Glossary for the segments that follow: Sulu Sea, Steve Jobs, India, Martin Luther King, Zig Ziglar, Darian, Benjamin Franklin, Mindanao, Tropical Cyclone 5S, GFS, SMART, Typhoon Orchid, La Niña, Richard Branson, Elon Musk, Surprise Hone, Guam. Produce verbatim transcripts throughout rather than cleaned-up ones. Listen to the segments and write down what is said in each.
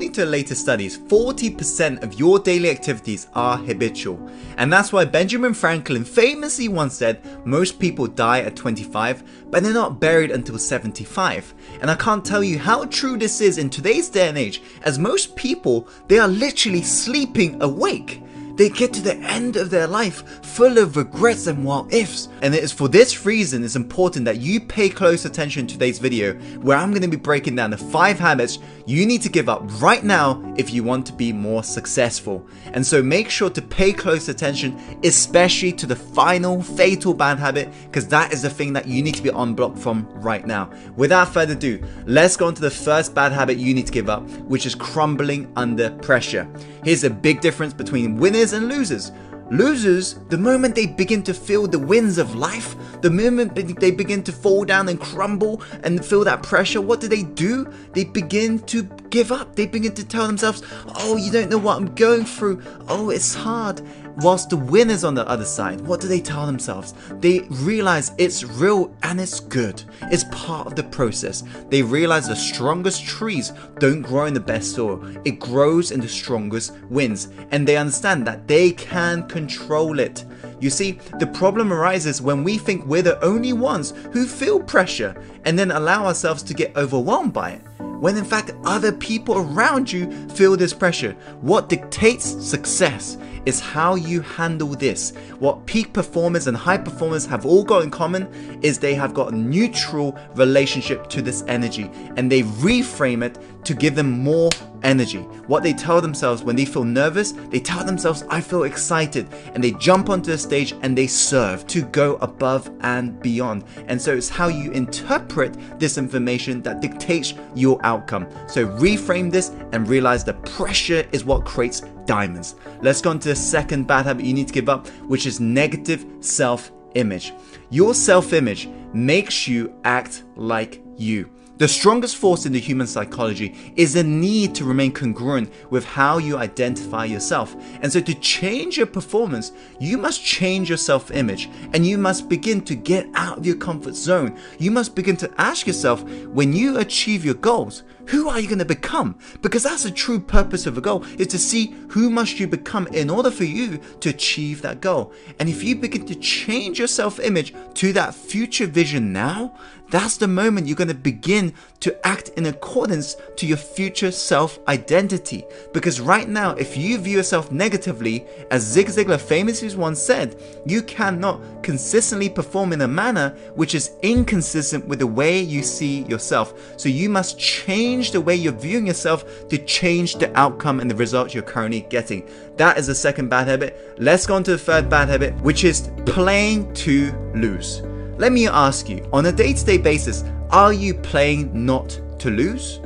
According to the latest studies, forty percent of your daily activities are habitual. And that's why Benjamin Franklin famously once said, most people die at twenty-five, but they're not buried until seventy-five. And I can't tell you how true this is in today's day and age, as most people, they are literally sleeping awake. They get to the end of their life full of regrets and what ifs. And it is for this reason it's important that you pay close attention to today's video, where I'm going to be breaking down the five habits you need to give up right now if you want to be more successful. And so make sure to pay close attention, especially to the final fatal bad habit, because that is the thing that you need to be unblocked from right now. Without further ado, let's go on to the first bad habit you need to give up, which is crumbling under pressure. Here's a big difference between winners and losers. Losers, the moment they begin to feel the winds of life, the moment they begin to fall down and crumble and feel that pressure, what do they do? They begin to give up. They begin to tell themselves, oh, you don't know what I'm going through. Oh, it's hard. Whilst the winners on the other side, what do they tell themselves? They realize it's real and it's good. It's part of the process. They realize the strongest trees don't grow in the best soil. It grows in the strongest winds. And they understand that they can control it. You see, the problem arises when we think we're the only ones who feel pressure and then allow ourselves to get overwhelmed by it, when in fact other people around you feel this pressure. What dictates success is how you handle this. What peak performers and high performers have all got in common is they have got a neutral relationship to this energy, and they reframe it to give them more energy. What they tell themselves when they feel nervous, they tell themselves, I feel excited, and they jump onto the stage and they serve to go above and beyond. And so it's how you interpret this information that dictates your outcome. So reframe this and realize the pressure is what creates diamonds. Let's go on to the second bad habit you need to give up, which is negative self-image. Your self-image makes you act like you. The strongest force in the human psychology is the need to remain congruent with how you identify yourself. And so to change your performance, you must change your self-image, and you must begin to get out of your comfort zone. You must begin to ask yourself, when you achieve your goals, who are you going to become? Because that's the true purpose of a goal, is to see who must you become in order for you to achieve that goal. And if you begin to change your self-image to that future vision now, that's the moment you're going to begin to act in accordance to your future self-identity. Because right now, if you view yourself negatively, as Zig Ziglar famously once said, you cannot consistently perform in a manner which is inconsistent with the way you see yourself. So you must change the way you're viewing yourself to change the outcome and the results you're currently getting. That is the second bad habit. Let's go on to the third bad habit, which is playing to lose. Let me ask you, on a day-to-day basis, are you playing not to lose?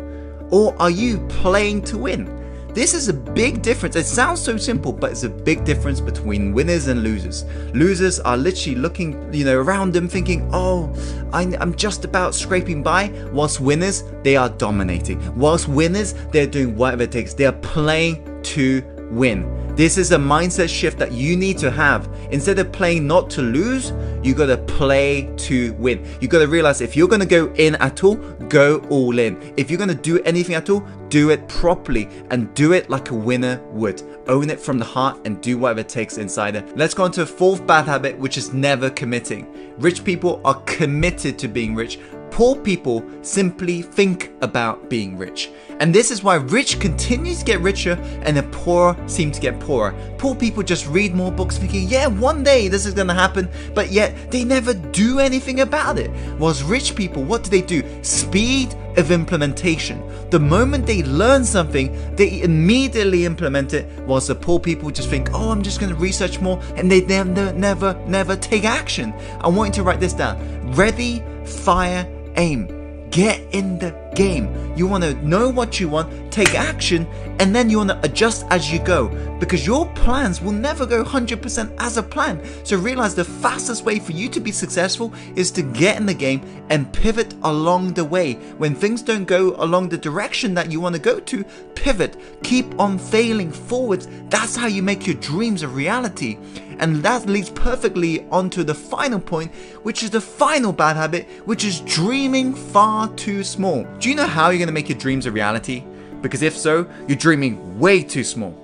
Or are you playing to win? This is a big difference. It sounds so simple, but it's a big difference between winners and losers. Losers are literally looking, you know, around them thinking, oh, I'm just about scraping by. Whilst winners, they are dominating. Whilst winners, they're doing whatever it takes. They are playing to win. This is a mindset shift that you need to have. Instead of playing not to lose, you gotta play to win. You gotta realize if you're gonna go in at all, go all in. If you're gonna do anything at all, do it properly and do it like a winner would. Own it from the heart and do whatever it takes inside it. Let's go on to a fourth bad habit, which is never committing. Rich people are committed to being rich. Poor people simply think about being rich. And this is why rich continues to get richer and the poor seem to get poorer. Poor people just read more books thinking, yeah, one day this is going to happen, but yet they never do anything about it. Whilst rich people, what do they do? Speed of implementation. The moment they learn something, they immediately implement it, whilst the poor people just think, oh, I'm just going to research more, and they never, never, never take action. I want you to write this down. Ready, fire, aim. Get in the game. You want to know what you want, take action, and then you want to adjust as you go, because your plans will never go one hundred percent as a plan. So realize the fastest way for you to be successful is to get in the game and pivot along the way. When things don't go along the direction that you want to go to, pivot. Keep on failing forwards. That's how you make your dreams a reality. And that leads perfectly onto the final point, which is the final bad habit, which is dreaming far too small. Do you know how you're going to make your dreams a reality? because if so, you're dreaming way too small.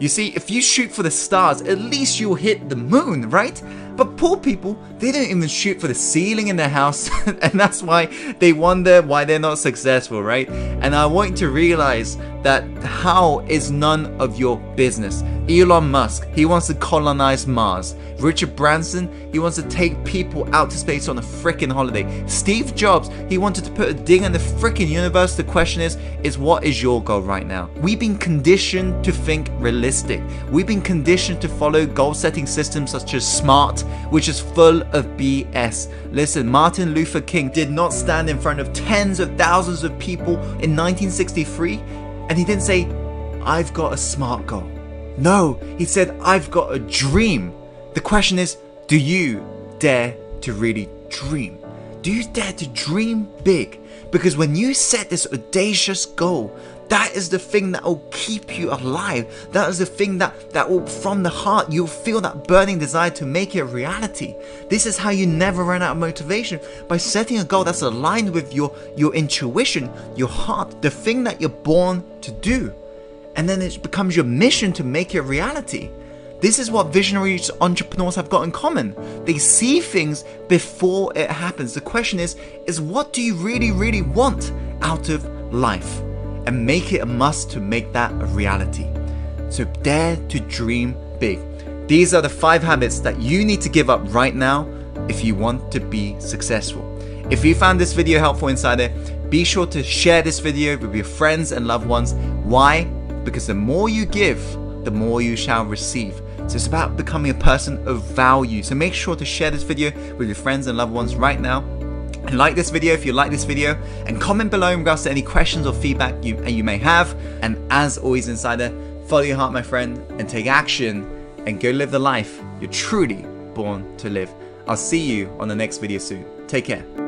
You see, if you shoot for the stars, at least you'll hit the moon, right? But poor people, they don't even shoot for the ceiling in their house, and that's why they wonder why they're not successful, right? And I want you to realize that how is none of your business. Elon Musk, he wants to colonize Mars. Richard Branson, he wants to take people out to space on a frickin' holiday. Steve Jobs, he wanted to put a ding in the frickin' universe. The question is, is what is your goal right now? We've been conditioned to think realistic. We've been conditioned to follow goal-setting systems such as SMART, which is full of B S. Listen, Martin Luther King did not stand in front of tens of thousands of people in nineteen sixty-three, and he didn't say, I've got a SMART goal. No, he said, I've got a dream. The question is, do you dare to really dream? Do you dare to dream big? Because when you set this audacious goal, that is the thing that will keep you alive. That is the thing that, that will, from the heart, you'll feel that burning desire to make it a reality. This is how you never run out of motivation, by setting a goal that's aligned with your, your intuition, your heart, the thing that you're born to do. And then it becomes your mission to make it a reality. This is what visionary entrepreneurs have got in common. They see things before it happens. The question is, is what do you really, really want out of life? And make it a must to make that a reality. So dare to dream big. These are the five habits that you need to give up right now if you want to be successful. If you found this video helpful, Insider, be sure to share this video with your friends and loved ones. Why? Because the more you give, the more you shall receive. So it's about becoming a person of value. So make sure to share this video with your friends and loved ones right now. And like this video if you like this video, and comment below in regards to any questions or feedback you, you may have. And as always, Insider, follow your heart, my friend, and take action, and go live the life you're truly born to live. I'll see you on the next video soon. Take care.